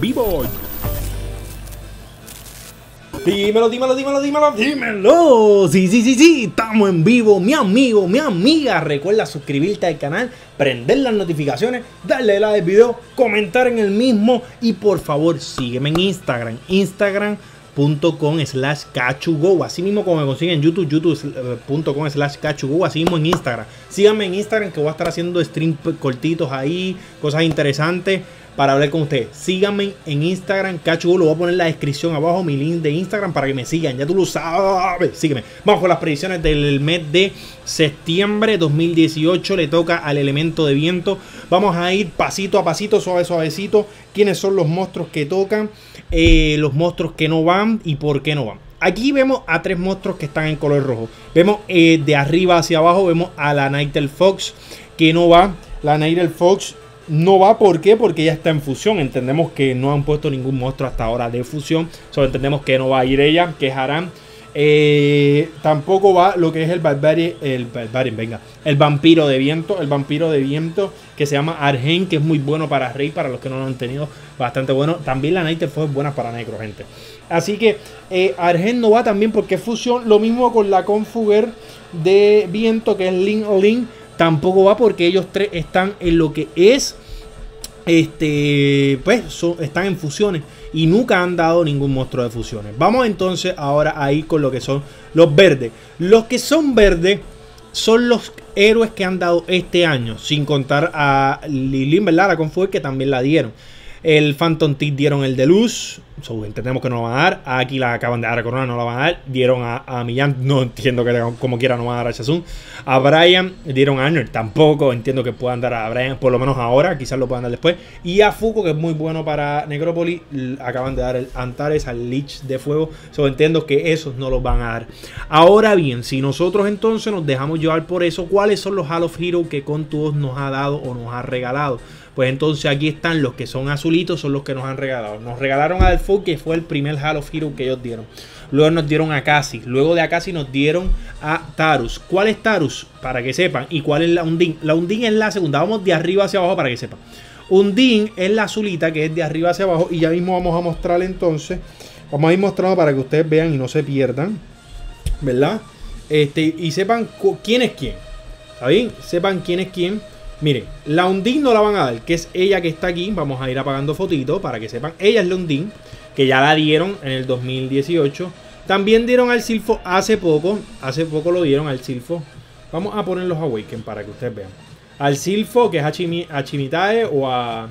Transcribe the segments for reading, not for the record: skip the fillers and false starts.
vivo. Dímelo. Sí, estamos en vivo, mi amigo, mi amiga. Recuerda suscribirte al canal, prender las notificaciones, darle like al video, comentar en el mismo. Y por favor, sígueme en Instagram, instagram.com/KachuGo. Así mismo como me consiguen en YouTube, youtube.com/KachuGo. Así mismo en Instagram. Síganme en Instagram, que voy a estar haciendo streams cortitos ahí, cosas interesantes para hablar con ustedes. Síganme en Instagram, KachuGo. Lo voy a poner en la descripción abajo, mi link de Instagram, para que me sigan. Ya tú lo sabes. Sígueme. Vamos con las predicciones del mes de septiembre 2018. Le toca al elemento de viento. Vamos a ir pasito a pasito, suavecito. ¿Quiénes son los monstruos que tocan? Los monstruos que no van y por qué no van. Aquí vemos a tres monstruos que están en color rojo. Vemos de arriba hacia abajo, vemos a la Nightel Fox que no va. La Nightel Fox no va, ¿por qué? Porque ya está en fusión. Entendemos que no han puesto ningún monstruo hasta ahora de fusión. Solo entendemos que no va a ir ella, que es Haram. Tampoco va lo que es el Barbarian. El vampiro de viento. El vampiro de viento que se llama Argen, que es muy bueno para Rey. Para los que no lo han tenido, bastante bueno. También la Nightel Fox es buena para Necro, gente. Así que Argen no va también porque es fusión. Lo mismo con la Confuger de viento, que es Lin. Tampoco va porque ellos tres están en lo que es están en fusiones y nunca han dado ningún monstruo de fusiones. Vamos entonces ahora a ir con lo que son los verdes. Los que son verdes son los héroes que han dado este año, sin contar a Lilin, ¿verdad? La Confuge, que también la dieron. El Phantom Tit dieron el de luz. Entendemos que no lo van a dar. Aquí la acaban de dar a Corona, no la van a dar. Dieron a Millán, no entiendo que como quiera no van a dar a Shazun. A Brian dieron a Arnold, tampoco entiendo que puedan dar a Brian, por lo menos ahora, quizás lo puedan dar después. Y a Fuko, que es muy bueno para Necrópolis, acaban de dar el Antares, al Lich de Fuego. Entiendo que esos no los van a dar. Ahora bien, si nosotros entonces nos dejamos llevar por eso, ¿cuáles son los Hall of Heroes que Contuos nos ha dado o nos ha regalado? Pues entonces aquí están los que son azulitos, son los que nos han regalado. Nos regalaron a Delphoi, que fue el primer Hall of Heroes que ellos dieron. Luego nos dieron a Cassie. Luego de a Cassie nos dieron a Taurus. ¿Cuál es Taurus? Para que sepan. ¿Y cuál es la Undine? La Undine es la segunda. Vamos de arriba hacia abajo para que sepan. Undine es la azulita, que es de arriba hacia abajo. Y ya mismo vamos a mostrarle entonces. Vamos a ir mostrando para que ustedes vean y no se pierdan, ¿verdad? Y sepan quién es quién. ¿Está bien? Sepan quién es quién. Miren, la Undine no la van a dar, que es ella que está aquí. Vamos a ir apagando fotitos para que sepan. Ella es la Undine, que ya la dieron en el 2018. También dieron al Silfo hace poco. Hace poco lo dieron al Silfo. Vamos a poner los Awaken para que ustedes vean. Al Silfo, que es a Shimitae o a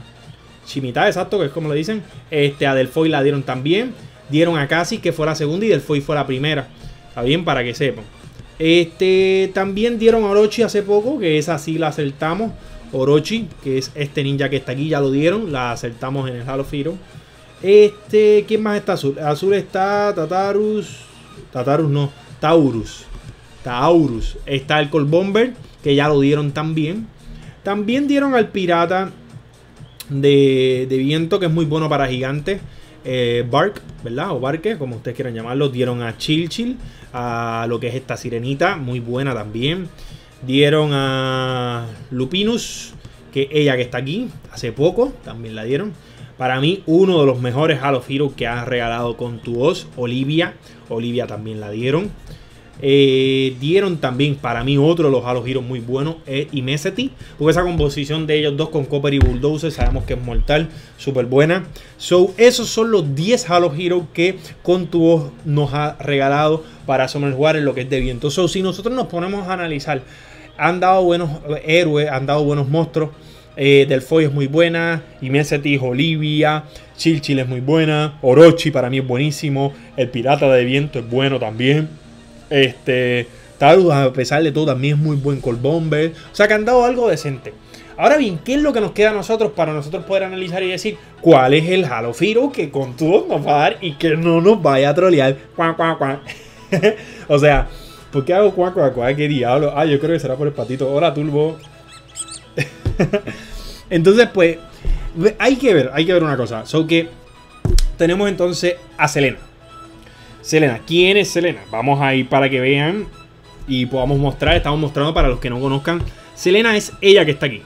Shimitae, exacto, que es como le dicen. A Delphoi la dieron también. Dieron a Cassie, que fue la segunda, y Delphoi fue la primera. Está bien, para que sepan. También dieron a Orochi hace poco, que esa sí la acertamos. Orochi, que es este ninja que está aquí, ya lo dieron, la acertamos en el Hall of Heroes. ¿Quién más está azul? Azul está Taurus. Taurus. Está el Cold Bomber, que ya lo dieron también. También dieron al pirata de viento, que es muy bueno para gigantes. Bark, ¿verdad? O Barque, como ustedes quieran llamarlo. Dieron a Chill, a lo que es esta sirenita, muy buena también. Dieron a Lupinus, que ella que está aquí, hace poco, también la dieron. Para mí, uno de los mejores Hall of Heroes que ha regalado Contuos, Olivia. Olivia también la dieron. Dieron también, para mí, otro de los Hall of Heroes muy buenos, y Meseti, porque esa composición de ellos dos con Copper y Bulldozer sabemos que es mortal, súper buena. Esos son los 10 Hall of Heroes que Contuos nos ha regalado para jugar en lo que es de viento. Si nosotros nos ponemos a analizar, han dado buenos héroes, han dado buenos monstruos. Delphoi es muy buena, Meseti, Olivia, Chill es muy buena, Orochi para mí es buenísimo, el pirata de viento es bueno también. Taurus, a pesar de todo, también es muy buen Cold Bomber. O sea que han dado algo decente. Ahora bien, ¿qué es lo que nos queda a nosotros para nosotros poder analizar y decir cuál es el Hall of Heroes que Contuos nos va a dar y que no nos vaya a trolear? O sea, ¿por qué hago cuac? ¿Qué diablo? Ah, yo creo que será por el patito. Hola, Turbo. Entonces, pues, hay que ver una cosa. Que tenemos entonces a Selena. Selena, ¿quién es Selena? Vamos a ir para que vean y podamos mostrar. Estamos mostrando para los que no conozcan. Selena es ella que está aquí,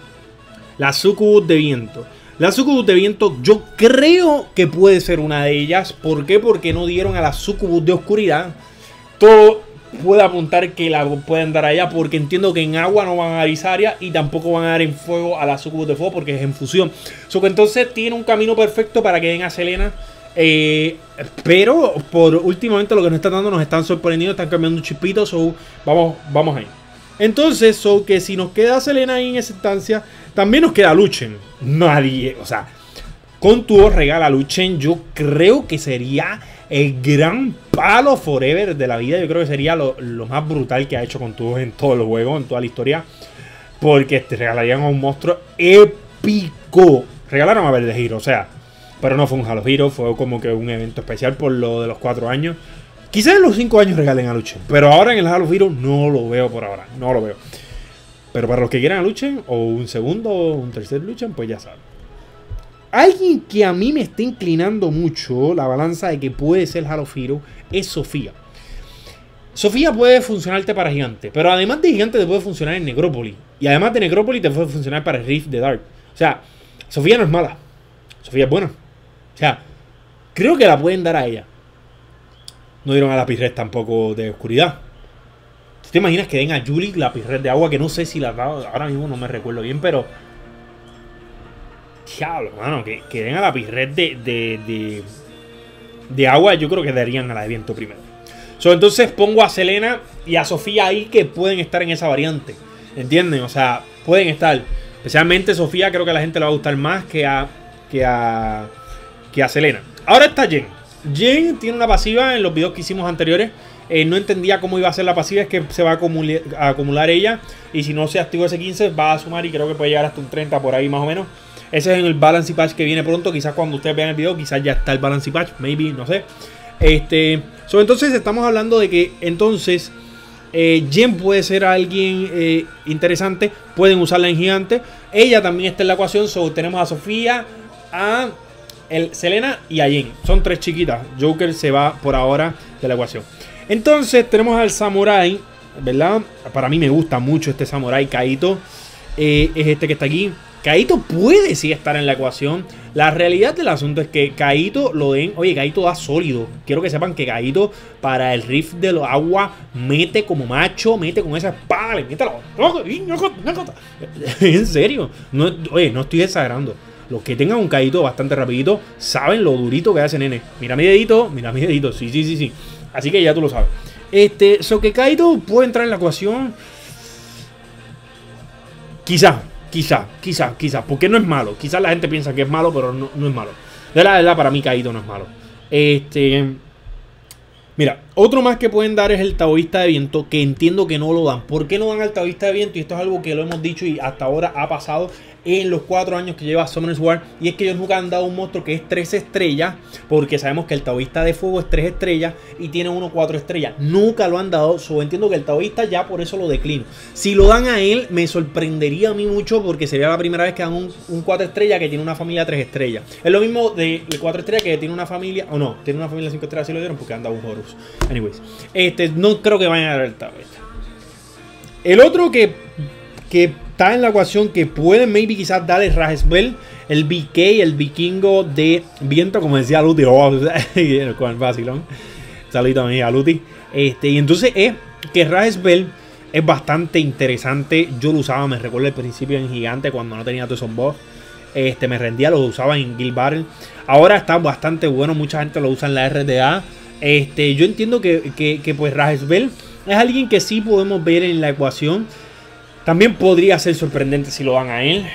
la Sucubus de viento. La Sucubus de viento yo creo que puede ser una de ellas. ¿Por qué? Porque no dieron a la Sucubus de oscuridad. Todo puede apuntar que la pueden dar allá, porque entiendo que en agua no van a dar Isaria y tampoco van a dar en fuego a la Sucubus de fuego porque es en fusión. So, que entonces tiene un camino perfecto para que den a Selena. Pero por últimamente lo que nos están dando nos están sorprendiendo, están cambiando un chipito. So, vamos ahí. Entonces, so que si nos queda Selena ahí en esa instancia, también nos queda Lushen. Nadie, o sea, con tu regala Lushen, yo creo que sería el gran palo forever de la vida. Yo creo que sería lo más brutal que ha hecho con tu en todo el juego, en toda la historia, porque te regalarían a un monstruo épico. Regalaron a Hall of Heroes, o sea, pero no fue un Hall of Heroes, fue como que un evento especial por lo de los 4 años. Quizás en los 5 años regalen a Lushen, pero ahora en el Hall of Heroes no lo veo por ahora, no lo veo. Pero para los que quieran a Lushen, o un segundo o un tercer Lushen, pues ya saben. Alguien que a mí me está inclinando mucho la balanza de que puede ser Hall of Heroes es Sofía. Sofía puede funcionarte para Gigante, pero además de Gigante te puede funcionar en Necrópolis. Y además de Necrópolis te puede funcionar para Rift the Dark. O sea, Sofía no es mala, Sofía es buena. O sea, creo que la pueden dar a ella. No dieron a la Pirret tampoco de oscuridad. ¿Tú te imaginas que den a Julie la Pirret de agua? Que no sé si la ha dado, ahora mismo no me recuerdo bien, pero... Diablo, mano, que den a la Pirret de agua, yo creo que darían a la de viento primero. So, entonces pongo a Selena y a Sofía ahí que pueden estar en esa variante. ¿Entienden? O sea, pueden estar. Especialmente Sofía, creo que a la gente le va a gustar más que a Selena. Ahora está Jen. Jen tiene una pasiva, en los videos que hicimos anteriores no entendía cómo iba a ser la pasiva. Es que se va a acumular ella, y si no se activa ese 15 va a sumar, y creo que puede llegar hasta un 30 por ahí más o menos. Ese es en el balance patch que viene pronto. Quizás cuando ustedes vean el video, quizás ya está el balance patch, maybe, no sé. Entonces estamos hablando de que entonces Jen puede ser alguien interesante. Pueden usarla en Gigante. Ella también está en la ecuación. So, tenemos a Sofía, a Selena y a Jen. Son 3 chiquitas. Joker se va por ahora de la ecuación. Entonces tenemos al Samurai, ¿verdad? Para mí me gusta mucho este Samurai. Kaito es este que está aquí. Kaito puede sí estar en la ecuación. La realidad del asunto es que Kaito lo den. Oye, Kaito da sólido. Quiero que sepan que Kaito para el riff de los agua mete como macho, mete con esa espada, le mete en serio. No, oye, no estoy exagerando. Los que tengan un Kaito bastante rapidito saben lo durito que hace, nene. Mira mi dedito, mira mi dedito. Sí, sí, sí, sí. Así que ya tú lo sabes. So que Kaito puede entrar en la ecuación. Quizás. Porque no es malo. Quizás la gente piensa que es malo, pero no es malo. De la verdad, para mí Kaito no es malo. Mira, otro más que pueden dar es el Taoísta de viento, que entiendo que no lo dan. ¿Por qué no dan al Taoísta de viento? Y esto es algo que lo hemos dicho y hasta ahora ha pasado en los 4 años que lleva Summoner's War. Y es que ellos nunca han dado un monstruo que es 3 estrellas, porque sabemos que el Taoísta de fuego es 3 estrellas y tiene uno 4 estrellas. Nunca lo han dado. So, entiendo que el Taoísta ya por eso lo declino. Si lo dan a él, me sorprendería a mí mucho, porque sería la primera vez que dan un 4 estrellas que tiene una familia 3 estrellas. Es lo mismo de 4 estrellas que tiene una familia, o no, tiene una familia 5 estrellas. Si lo dieron porque han dado un Horus. Anyways, no creo que vayan a dar el Taoísta. El otro que está en la ecuación que pueden maybe quizás dar es Rajes Bell, el BK, el vikingo de viento, como decía Luti. Con vacilón. Saludito a mi amiga Luti. Y entonces es que Rajes Bell es bastante interesante. Yo lo usaba, me recuerdo al principio en Gigante cuando no tenía todos esos bots. Me rendía, lo usaba en Guild Battle. Ahora está bastante bueno, mucha gente lo usa en la RTA. Yo entiendo que pues Rajes Bell es alguien que sí podemos ver en la ecuación. También podría ser sorprendente si lo dan a él.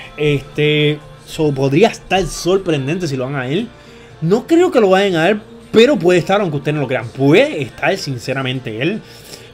Podría estar sorprendente si lo dan a él. No creo que lo vayan a dar, pero puede estar, aunque ustedes no lo crean. Puede estar, sinceramente, él.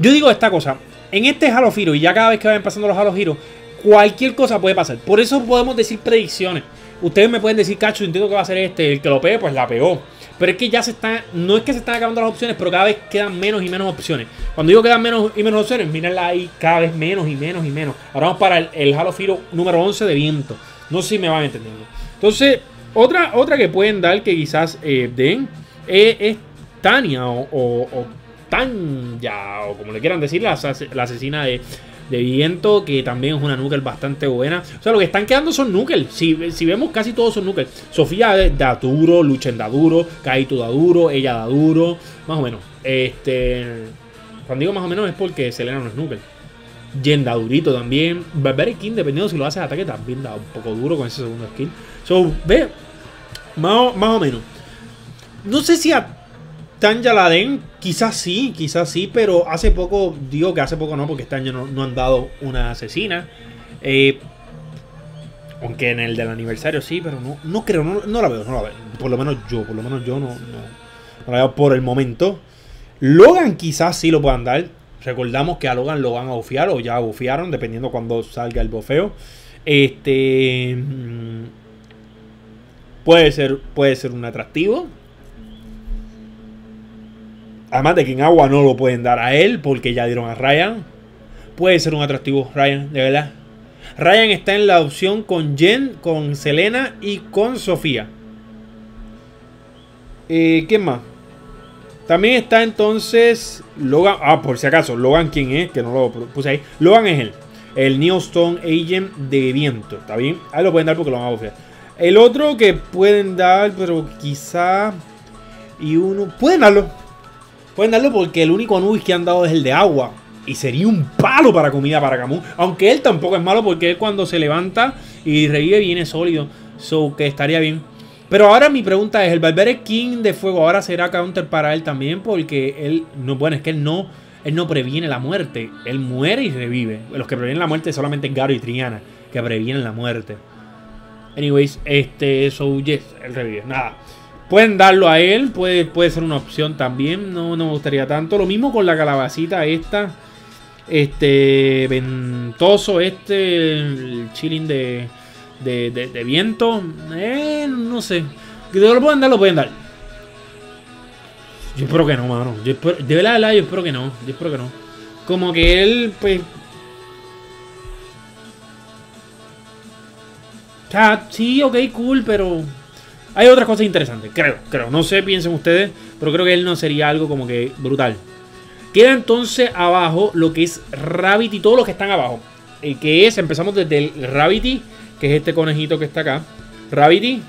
Yo digo esta cosa. En este Hall of Heroes, y ya cada vez que vayan pasando los Hall of Heroes, cualquier cosa puede pasar. Por eso podemos decir predicciones. Ustedes me pueden decir, Cacho, entiendo que va a ser este. El que lo pegue, pues la pegó. Pero es que ya se están, no es que se están acabando las opciones, pero cada vez quedan menos y menos opciones. Cuando digo quedan menos y menos opciones, mírenla ahí, cada vez menos y menos y menos. Ahora vamos para el Hall of Heroes número 11 de viento. No sé si me van entendiendo. Entonces, otra que pueden dar que quizás den es Tanya o Tanya, o como le quieran decir, la asesina de de viento, que también es una nukel bastante buena. O sea, lo que están quedando son nukel. Si vemos, casi todos son nukel. Sofía da duro, Lushen da duro, Kaito da duro, ella da duro. Más o menos. Cuando digo más o menos es porque Selena no es nukel. Jen da durito también. Barbarian, dependiendo si lo haces ataque, también da un poco duro con ese segundo skill. So, ve. Más o menos. No sé si a Tanya la den. Quizás sí, pero hace poco, digo que hace poco no, porque este año no han dado una asesina. Aunque en el del aniversario sí, pero no creo, no la veo. Por lo menos yo no la veo por el momento. Logan quizás sí lo puedan dar. Recordamos que a Logan lo van a bufiar o ya bufiaron, dependiendo cuando salga el bofeo. Puede ser un atractivo. Además de que en agua no lo pueden dar a él porque ya dieron a Ryan. Puede ser un atractivo, Ryan, de verdad. Ryan está en la opción con Jen, con Selena y con Sofía. ¿Qué más? También está entonces Logan. Ah, por si acaso, Logan, ¿quién es? Que no lo puse ahí. Logan es él. El New Stone Agent de viento. ¿Está bien? Ahí lo pueden dar porque lo van a bofear. El otro que pueden dar, pero quizá... Y uno... Pueden darlo. Pueden darlo porque el único Anubis que han dado es el de agua. Y sería un palo para comida para Camus. Aunque él tampoco es malo porque él cuando se levanta y revive viene sólido. So que estaría bien. Pero ahora mi pregunta es, ¿el Barbarian King de fuego ahora será counter para él también? Porque él, no, bueno, es que él no previene la muerte. Él muere y revive. Los que previenen la muerte solamente Garo y Triana, que previenen la muerte. Anyways, so yes, él revive. Nada. Pueden darlo a él, puede ser una opción también. No me gustaría tanto. Lo mismo con la calabacita esta. Ventoso el chilling de viento. No sé. ¿Que lo pueden dar? Lo pueden dar. Yo espero que no, mano. De verdad, yo espero que no. Como que él, pues... sí, ok, cool, pero... hay otras cosas interesantes, creo. No sé, piensen ustedes, pero creo que él no sería algo como que brutal. Queda entonces abajo lo que es Rabbit y todos los que están abajo. Empezamos desde el Rabbit, que es este conejito que está acá. Rabbit,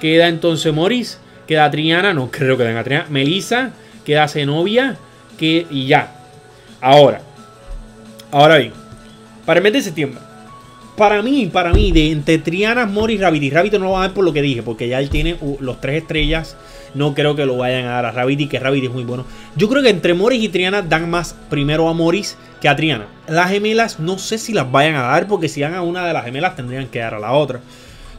queda entonces Morris, queda Triana, no creo que den a Triana, Melissa, queda Zenobia, y ya. Ahora bien, para el mes de septiembre. Para mí, de entre Triana, Morris, Rabbit, y Rabbit no lo van a dar por lo que dije, porque ya él tiene los 3 estrellas. No creo que lo vayan a dar a Rabbit, que Rabbit es muy bueno. Yo creo que entre Morris y Triana dan más primero a Morris que a Triana. Las gemelas no sé si las vayan a dar, porque si dan a una de las gemelas tendrían que dar a la otra.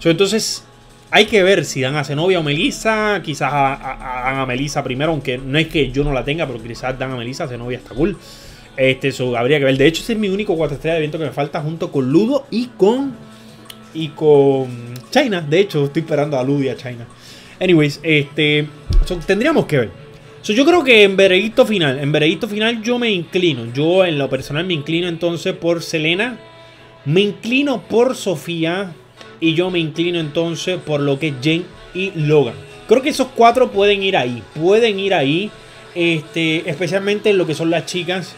Entonces hay que ver si dan a Zenobia o Melissa. Quizás dan a Melissa primero, aunque no es que yo no la tenga, pero quizás dan a Melissa. Zenobia está cool. Habría que ver. De hecho, ese es mi único 4 estrellas de viento que me falta, junto con Ludo y con China. De hecho, estoy esperando a Ludo y a China. Anyways, tendríamos que ver. Yo creo que en veredicto final yo me inclino. Yo en lo personal me inclino entonces por Selena. Me inclino por Sofía. Y yo me inclino entonces por lo que es Jen y Logan. Creo que esos 4 pueden ir ahí. Especialmente en lo que son las chicas.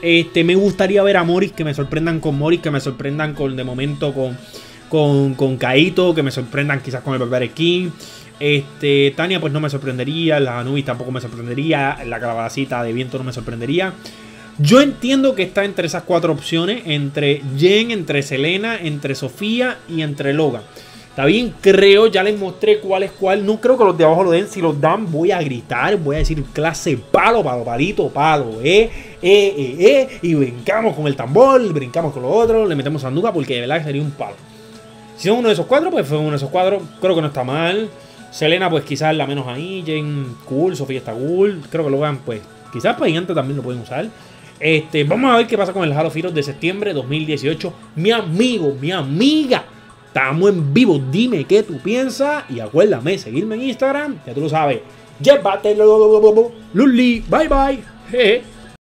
Me gustaría ver a Morris, que me sorprendan con Morris, que me sorprendan de momento con Kaito, que me sorprendan quizás con el Barbarian King. Tanya pues no me sorprendería, la Anubis tampoco me sorprendería, la calabacita de viento no me sorprendería. Yo entiendo que está entre esas 4 opciones, entre Jen, entre Selena, entre Sofía y entre Logan. Está bien, creo, ya les mostré cuál es cuál. No creo que los de abajo lo den. Si los dan, voy a gritar, voy a decir clase palo, palo, palito, palo, y brincamos con el tambor, brincamos con lo otro, le metemos sanduca, porque de verdad sería un palo. Si son uno de esos 4, pues fue uno de esos 4. Creo que no está mal. Selena, pues quizás la menos ahí. Jen, cool. Sofía está cool. Creo que Logan, pues quizás para Gigante también lo pueden usar. Vamos a ver qué pasa con el Hall of Heroes de septiembre 2018. Mi amigo, mi amiga. Estamos en vivo, dime qué tú piensas y acuérdame seguirme en Instagram, ya tú lo sabes. Llévatelo, Luli, bye bye.